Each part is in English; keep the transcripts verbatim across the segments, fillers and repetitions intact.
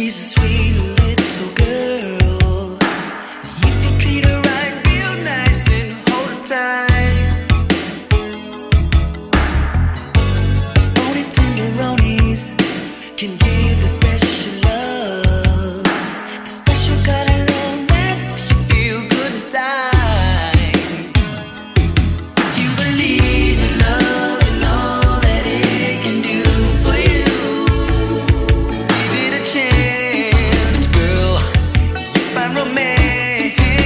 She's a sweet little girl. You can treat her right, real nice, and hold her tight. Only tenderonis can give the special love, the special kind of love that makes you feel good inside. You believe in love and all that it can do for you. Give it a chance, girl. You find romance, and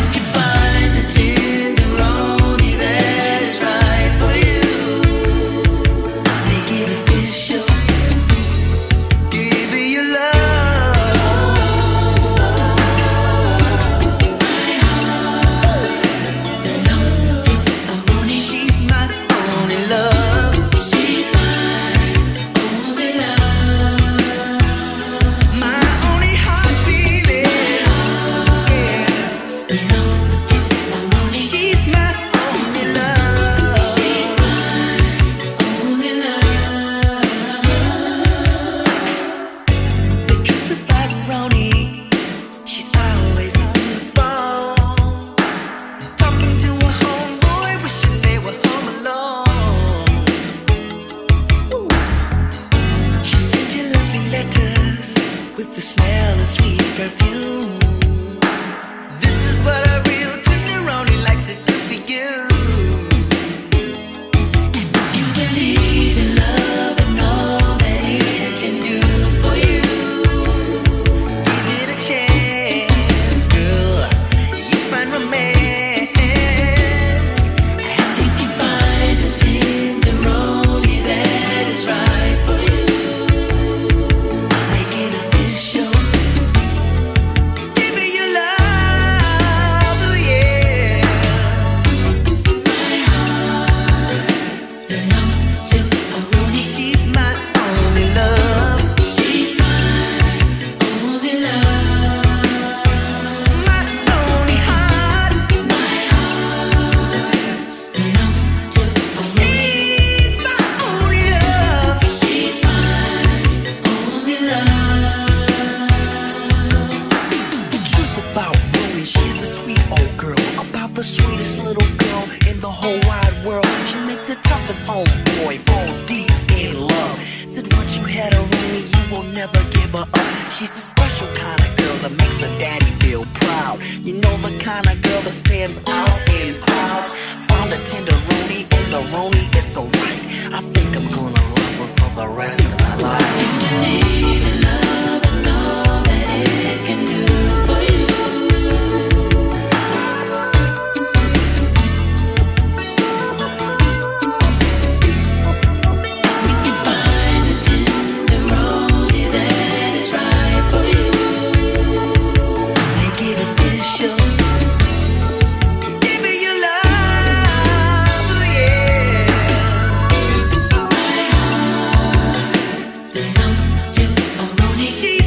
if you find the tenderoni that's right for you, make it official. Give it your love. She's my only love. She's my only love. My only heart feeling. Yeah. She's my only love. She's my only love. The truth about Ronnie, she's always on the phone, talking to a homeboy, wishing they were home alone. Ooh. She sends you lovely letters with the smell of sweet perfume. This is what a real tenderoni likes to do for you. And if you believe in love and all that it can do for you, give it a chance, girl. You find romance. And if you find the tenderoni that is right for you, make it official. Give me your love, oh yeah. My heart belongs to Aroni. She's my only love. She's my only love. My only heart. My heart belongs to Aroni. She's my only love. She's my only love. The truth about Rooney, she's a sweet old girl, about the sweetest little girl in the whole wide world. She make the toughest homeboy fall deep in love. Said once you had her, Rooney, you will never give her up. She's a special kind of girl that makes her daddy feel proud. You know the kind of girl that stands out in crowds. Found a tender Rooney, and the Rooney is so right. I think I'm gonna love her for the rest of my life. Believe in love and all that it can do for you. If you find the tenderoni that is right for you, make it official. Give me your love, oh yeah. My heart belongs to Aroni. She's